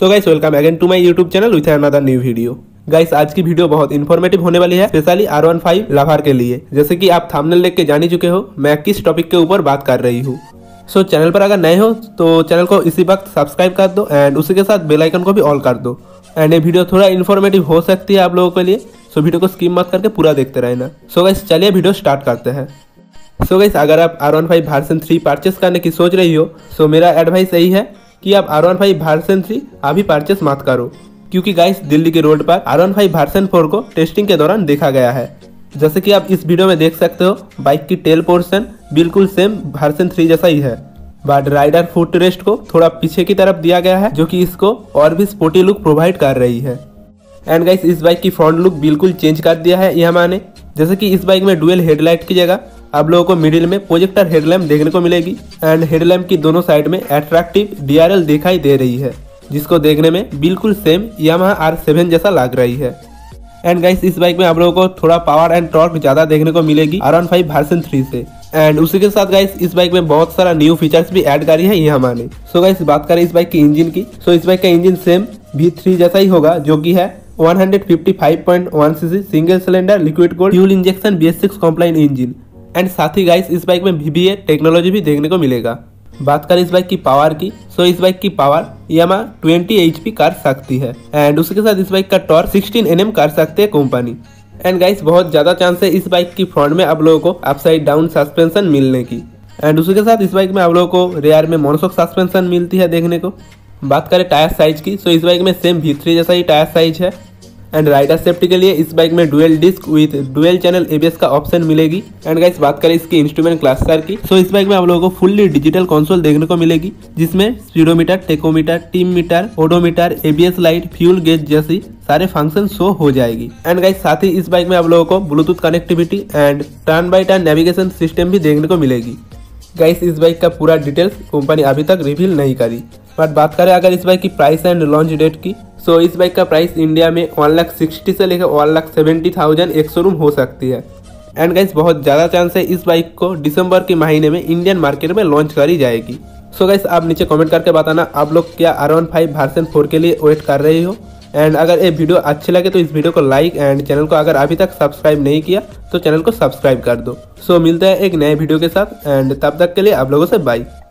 So guys welcome again to my YouTube channel with another new video. Guys आज की video बहुत informative होने वाली है, स्पेशली R15 लाभार के लिए। जैसे कि आप थंबनेल देख के जान ही चुके हो मैं किस टॉपिक के ऊपर बात कर रही हूँ। सो चैनल पर अगर नए हो तो चैनल को इसी वक्त सब्सक्राइब कर दो एंड उसी के साथ बेल आइकन को भी ऑल कर दो। एंड ये वीडियो थोड़ा इन्फॉर्मेटिव हो सकती है आप लोगों के लिए, सो वीडियो को स्किप मत करके पूरा देखते रहना। सो गाइस चलिए वीडियो स्टार्ट करते हैं। सो गाइस अगर आप R15 वर्जन 3 परचेस करने की सोच रही हो सो मेरा एडवाइस यही है कि आप R15 वर्जन 3 अभी परचेस मत करो, क्योंकि गाइस दिल्ली के रोड पर R15 वर्जन 4 को टेस्टिंग के दौरान देखा गया है। जैसे कि आप इस वीडियो में देख सकते हो बाइक की टेल पोर्शन बिल्कुल सेम वर्जन 3 जैसा ही है, बट राइडर फुट रेस्ट को थोड़ा पीछे की तरफ दिया गया है जो कि इसको और भी स्पोर्टी लुक प्रोवाइड कर रही है। एंड गाइस इस बाइक की फ्रंट लुक बिल्कुल चेंज कर दिया है यामाहा ने। जैसे कि इस बाइक में डुअल हेडलाइट की जगह आप लोगों को मिडिल में प्रोजेक्टर हेडलैम्प देखने को मिलेगी एंड हेडलैम्प की दोनों साइड में एट्रैक्टिव DRL दिखाई दे रही है, जिसको देखने में बिल्कुल सेम यामाहा R7 जैसा लग रही है। एंड गाइस इस बाइक में आप लोगों को थोड़ा पावर एंड टॉर्क ज़्यादा देखने को मिलेगी R15 वर्जन 3 से। एंड उसी के साथ गाइस इस बाइक में बहुत सारा न्यू फीचर्स भी ऐड करी है यामाहा ने। सो गाइस बात करें इस बाइक के इंजन की, सो इस बाइक का इंजन सेम B3 जैसा ही होगा, जो कि है 155.1 cc single cylinder liquid cooled fuel injection BS6 compliant engine. And साथ ही गाइस इस बाइक में VVA टेक्नोलॉजी भी देखने को मिलेगा। बात करें इस बाइक की पावर की, सो इस बाइक की पावर यामाहा 20 HP कर सकती है एंड उसके साथ इस बाइक का टॉर्क 16 Nm कर सकते है कंपनी। एंड गाइस बहुत ज़्यादा चांस है इस बाइक की फ्रंट में आप लोगों को अपसाइड डाउन सस्पेंशन मिलने की। एंड उसके साथ इस बाइक में आप लोगों को रेयर में मोनोशॉक सस्पेंशन मिलती है देखने को। बात करें टायर साइज की, सो इस बाइक में सेम V3 जैसा ही टायर साइज है। एंड राइडर सेफ्टी के लिए इस बाइक में dual disc with dual channel ABS का ऑप्शन मिलेगी। एंड गाइस बात करें इसकी इंस्ट्रूमेंट क्लस्टर की, सो इस बाइक में आप लोगों को फुल्ली डिजिटल कंसोल देखने को मिलेगी, जिसमें speedometer, tachometer, team meter, odometer, ABS light, fuel gauge जैसी सारे फंक्शन शो हो जाएगी। एंड गाइस साथ ही इस बाइक में आप लोगों को Bluetooth connectivity and turn by turn navigation system भी देखने को मिलेगी। गाइस इस बाइक का पूरा डिटेल्स कंपनी अभी तक रिवील नहीं करी। बट बात करें अगर इस बाइक की प्राइस एंड लॉन्च डेट की, सो इस बाइक का प्राइस इंडिया में 1,60,000 से लेकर 1,70,100 हो सकती है। एंड गाइस बहुत ज़्यादा चांस है इस बाइक को दिसंबर के महीने में इंडियन मार्केट में लॉन्च करी जाएगी। सो गाइस आप नीचे कमेंट करके बताना आप लोग क्या R15 वर्जन 4 के लिए वेट कर रहे हो। एंड अगर ये वीडियो अच्छी लगे तो इस वीडियो को लाइक एंड चैनल को अगर अभी तक सब्सक्राइब नहीं किया तो चैनल को सब्सक्राइब कर दो। सो मिलते हैं एक नए वीडियो के साथ एंड तब तक के लिए आप लोगों से बाय।